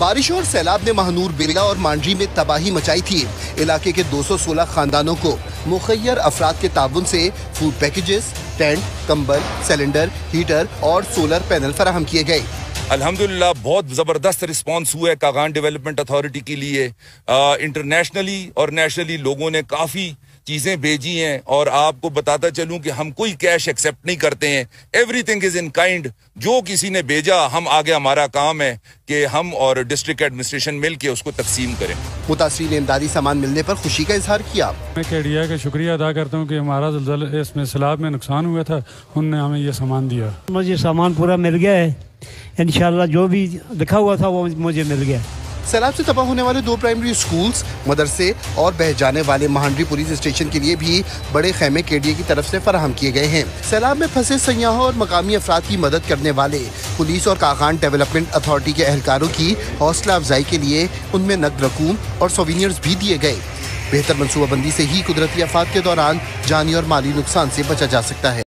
बारिश और सैलाब ने महानूर, बेला और मांडी में तबाही मचाई थी। इलाके के 216 खानदानों को मुखैर अफराद के ताबुन से फूड पैकेजेस, टेंट, कंबल, सिलेंडर, हीटर और सोलर पैनल फराहम किए गए। अल्हम्दुलिल्लाह बहुत ज़बरदस्त रिस्पांस हुआ है कागान डेवलपमेंट अथॉरिटी के लिए। इंटरनेशनली और नेशनली लोगों ने काफ़ी चीज़ें भेजी हैं और आपको बताता चलूं कि हम कोई कैश एक्सेप्ट नहीं करते हैं। Everything is in kind. जो किसी ने भेजा, हम आगे हमारा काम है कि हम और डिस्ट्रिक्ट एडमिनिस्ट्रेशन मिल के उसको तकसीम करें। मुतासी ने इमदादी सामान मिलने पर खुशी का इजहार किया। मैं केडीए का शुक्रिया अदा करता हूँ कि हमारा ज़लज़ले इसमें सैलाब में नुकसान हुआ था, उनने हमें यह सामान दिया। मुझे सामान पूरा मिल गया है, इंशाल्लाह जो भी लिखा हुआ था वो मुझे मिल गया। सैलाब से तबाह होने वाले 2 प्राइमरी स्कूल्स, मदरसे और बह जाने वाले मांडी पुलिस स्टेशन के लिए भी बड़े खेमे केडीए की तरफ से फराहम किए गए हैं। सैलाब में फंसे सयाहों और मकामी अफराद की मदद करने वाले पुलिस और कागान डेवलपमेंट अथॉरिटी के एहलकारों की हौसला अफजाई के लिए उनमें नकद रकूम और सोवीनियर्स भी दिए गए। बेहतर मनसूबाबंदी से ही कुदरती आफात के दौरान जानी और माली नुकसान से बचा जा सकता है।